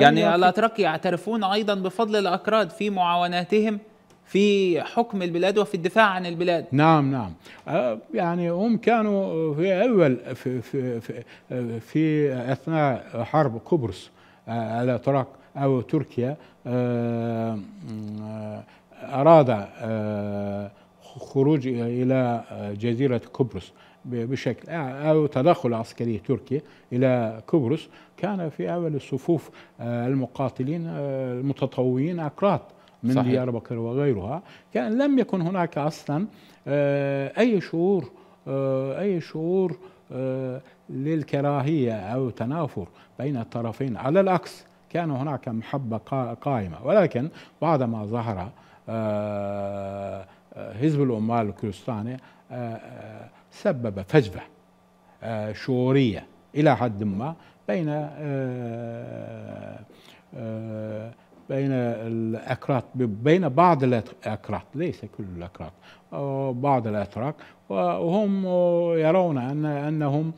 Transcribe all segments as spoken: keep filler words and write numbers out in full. يعني الأتراك يعترفون أيضا بفضل الأكراد في معاوناتهم في حكم البلاد وفي الدفاع عن البلاد. نعم نعم، يعني هم كانوا في أول في, في, في, في أثناء حرب قبرص الأتراك أو تركيا أراد خروج إلى جزيرة قبرص بشكل أو تدخل عسكري تركي إلى قبرص، كان في أول الصفوف المقاتلين المتطوعين أكراد من ديار بكر وغيرها، كان لم يكن هناك أصلا أي شعور أي شعور للكراهية أو تنافر بين الطرفين، على العكس كان هناك محبة قائمة. ولكن بعدما ظهر حزب العمال الكردستاني سبب فجوة شعورية إلى حد ما بين بين الأكراد، بين بعض الأكراد، ليس كل الأكراد، بعض الأتراك، وهم يرون أن أنهم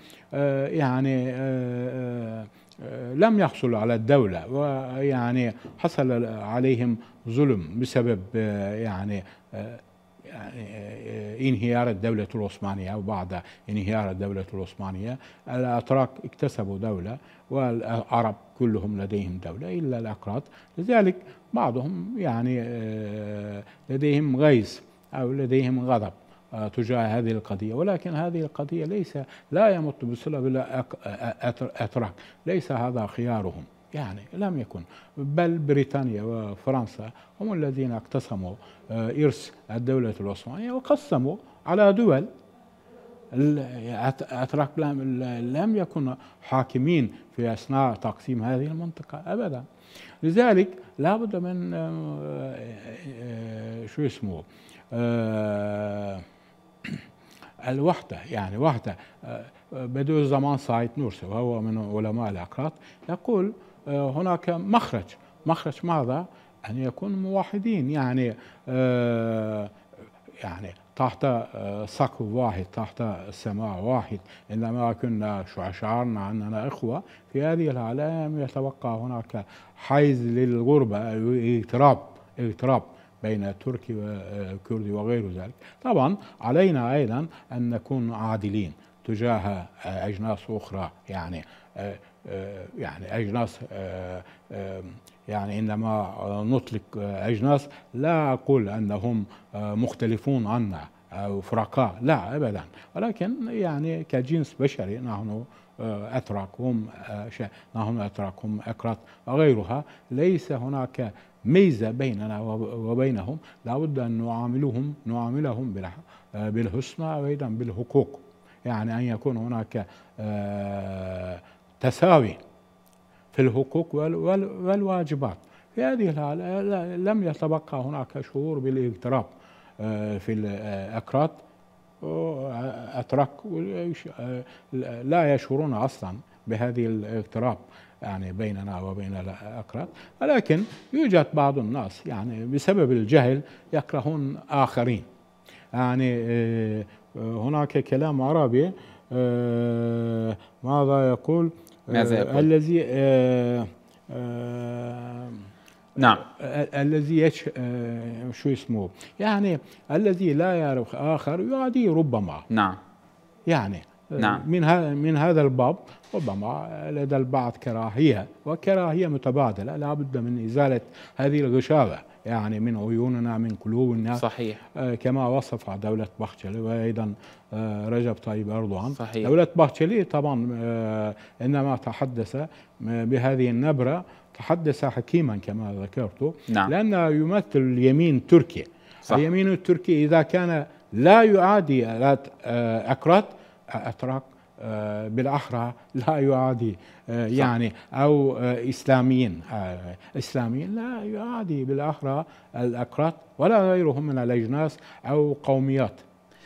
يعني لم يحصلوا على الدولة، ويعني حصل عليهم ظلم بسبب يعني يعني انهيار الدولة العثمانية، أو بعد انهيار الدولة العثمانية الأتراك اكتسبوا دولة والعرب كلهم لديهم دولة إلا الأكراد، لذلك بعضهم يعني لديهم غيظ أو لديهم غضب تجاه هذه القضية. ولكن هذه القضية ليس لا يمت بصلة بالأتراك، ليس هذا خيارهم، يعني لم يكن، بل بريطانيا وفرنسا هم الذين اقتسموا إرث الدولة العثمانية وقسموا على دول. الأتراك لم يكن حاكمين في أثناء تقسيم هذه المنطقة أبدا، لذلك لا بد من شو اسمه الوحدة، يعني وحدة. بدو الزمان سعيد النورسي وهو من علماء الأكراد يقول هناك مخرج، مخرج ماذا؟ أن يكون موحدين، يعني آه يعني تحت سقف واحد، تحت سماء واحد، إنما كنا شعرنا أننا إخوة. في هذه الحالة لم يتوقع هناك حيز للغربة أو اغتراب اغتراب بين التركي والكردي وغير ذلك. طبعا علينا أيضا أن نكون عادلين تجاه أجناس أخرى، يعني يعني أجناس، يعني إنما نطلق أجناس لا أقول أنهم مختلفون عنا أو فرقاء، لا أبدا، ولكن يعني كجنس بشري نحن أتراك، هم نحن أتراك، هم أكراد وغيرها، ليس هناك ميزة بيننا وبينهم، لابد أن نعاملهم نعاملهم بالحسنى وأيضا بالحقوق، يعني أن يكون هناك تساوي في الحقوق والواجبات. في هذه الحالة لم يتبقى هناك شعور بالاغتراب في الأكراد، أتراك لا يشعرون أصلا بهذه الاغتراب يعني بيننا وبين الأكراد. ولكن يوجد بعض الناس يعني بسبب الجهل يكرهون آخرين، يعني هناك كلام عربي ماذا يقول؟ ماذا يقول؟ الذي نعم الذي شو اسمه يعني الذي لا يعرف آخر يعادي ربما. نعم يعني نعم. من هذا من هذا الباب ربما لدى البعض كراهية، وكراهية متبادلة، لا بد من إزالة هذه الغشاوة يعني من عيوننا من قلوبنا. صحيح. آه كما وصف دولة بخشلي وأيضا آه رجب طيب أردوغان. صحيح. دولة بخشلي طبعا آه إنما تحدث بهذه النبرة، تحدث حكيما كما ذكرت. نعم. لأنه يمثل اليمين التركي. صح. اليمين التركي إذا كان لا يعادي أكراد، أتراك بالأحرى لا يعادي يعني، أو إسلاميين إسلاميين لا يعادي بالأحرى الأكراد ولا غيرهم من الأجناس أو قوميات،